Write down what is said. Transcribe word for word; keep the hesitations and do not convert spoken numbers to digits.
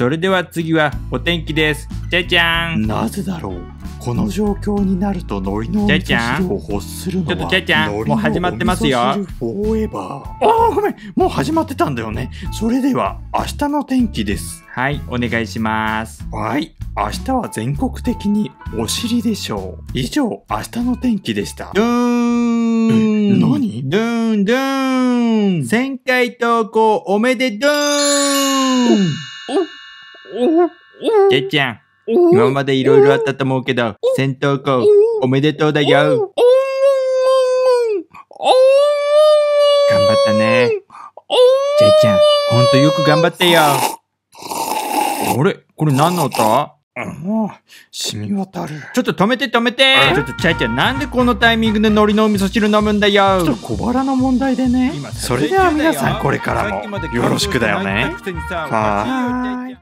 それでは次はお天気です。じゃじゃーん。なぜだろう。この状況になると海苔のお味噌汁を欲するのは。ちょっとじゃじゃん。もう始まってますよ。海苔のお味噌汁フォーエバー。ああごめん。もう始まってたんだよね。それでは明日の天気です。はい、お願いします。はい。明日は全国的にお尻でしょう。以上、明日の天気でした。ドゥーン。何？ドゥーンドゥーン。せんかい投稿おめでとう。じゃじゃん。今までいろいろあったと思うけど、戦闘校、おめでとうだよ。頑張ったね。じゃいちゃん、ほんとよく頑張ったよ。あれこれ何の音？染み渡る。ちょっと止めて止めて。ちょっとちゃいちゃん、なんでこのタイミングで海苔のお味噌汁飲むんだよ。ちょっと小腹の問題でね。それでは皆さん、これからもよろしくだよね。はーい。